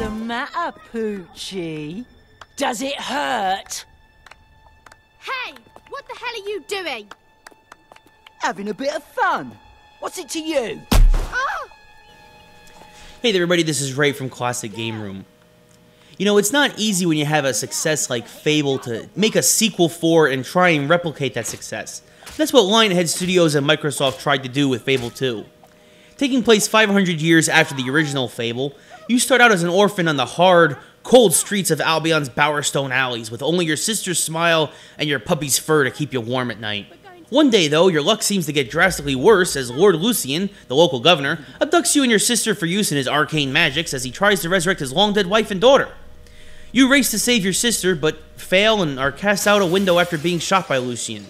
the matter, Poochie? Does it hurt? Hey, what the hell are you doing? Having a bit of fun. What's it to you? Oh! Hey there, everybody. This is Ray from Classic Game Room. You know, it's not easy when you have a success like Fable to make a sequel for and try and replicate that success. That's what Lionhead Studios and Microsoft tried to do with Fable 2. Taking place 500 years after the original Fable, you start out as an orphan on the hard, cold streets of Albion's Bowerstone alleys with only your sister's smile and your puppy's fur to keep you warm at night. One day, though, your luck seems to get drastically worse as Lord Lucien, the local governor, abducts you and your sister for use in his arcane magics as he tries to resurrect his long-dead wife and daughter. You race to save your sister, but fail and are cast out a window after being shot by Lucien.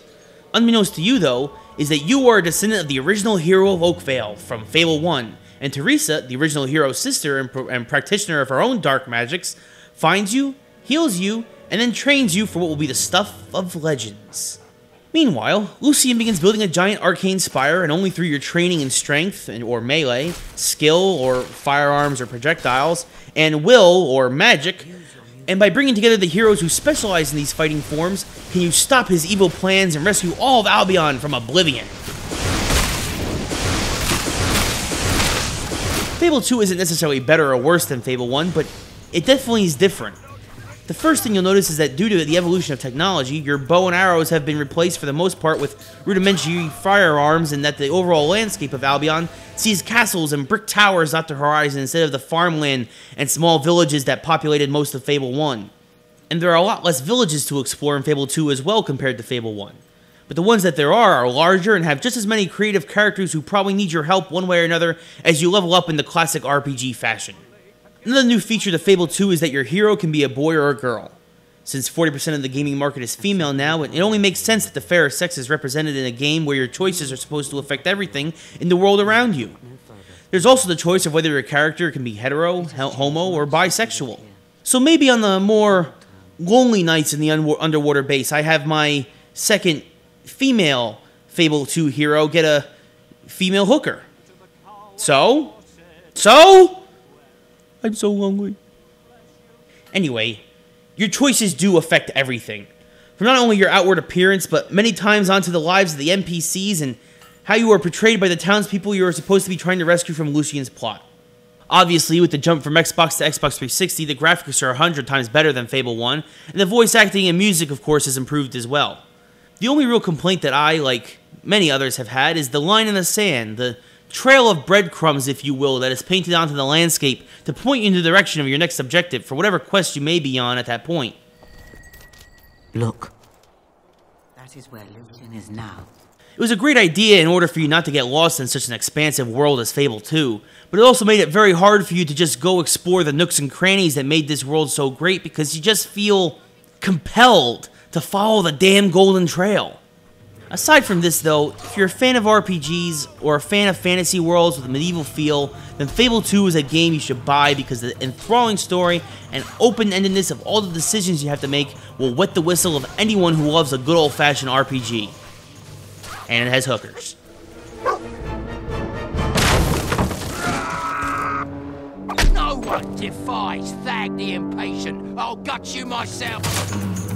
Unbeknownst to you, though, is that you are a descendant of the original hero of Oakvale from Fable 1, and Teresa, the original hero's sister and practitioner of her own dark magics, finds you, heals you, and then trains you for what will be the stuff of legends. Meanwhile, Lucien begins building a giant arcane spire, and only through your training in strength or melee, skill or firearms or projectiles, and will or magic, and by bringing together the heroes who specialize in these fighting forms, can you stop his evil plans and rescue all of Albion from oblivion. Fable 2 isn't necessarily better or worse than Fable 1, but it definitely is different. The first thing you'll notice is that due to the evolution of technology, your bow and arrows have been replaced for the most part with rudimentary firearms, and that the overall landscape of Albion sees castles and brick towers dot the horizon instead of the farmland and small villages that populated most of Fable 1. And there are a lot less villages to explore in Fable 2 as well compared to Fable 1. But the ones that there are larger and have just as many creative characters who probably need your help one way or another as you level up in the classic RPG fashion. Another new feature to Fable 2 is that your hero can be a boy or a girl. Since 40% of the gaming market is female now, it only makes sense that the fairer sex is represented in a game where your choices are supposed to affect everything in the world around you. There's also the choice of whether your character can be hetero, homo, or bisexual. So maybe on the more lonely nights in the underwater base, I have my second female Fable 2 hero get a female hooker. So? I'm so lonely. Anyway, your choices do affect everything. From not only your outward appearance, but many times onto the lives of the NPCs and how you are portrayed by the townspeople you are supposed to be trying to rescue from Lucien's plot. Obviously, with the jump from Xbox to Xbox 360, the graphics are 100 times better than Fable 1, and the voice acting and music, of course, has improved as well. The only real complaint that I, like many others, have had is the line in the sand, the trail of breadcrumbs, if you will, that is painted onto the landscape to point you in the direction of your next objective for whatever quest you may be on at that point. Look. That is where Lucien is now. It was a great idea in order for you not to get lost in such an expansive world as Fable 2, but it also made it very hard for you to just go explore the nooks and crannies that made this world so great because you just feel compelled to follow the damn golden trail. Aside from this, though, if you're a fan of RPGs or a fan of fantasy worlds with a medieval feel, then Fable 2 is a game you should buy because the enthralling story and open-endedness of all the decisions you have to make will wet the whistle of anyone who loves a good old-fashioned RPG. And it has hookers. No one defies Thag the Impatient. I'll gut you myself.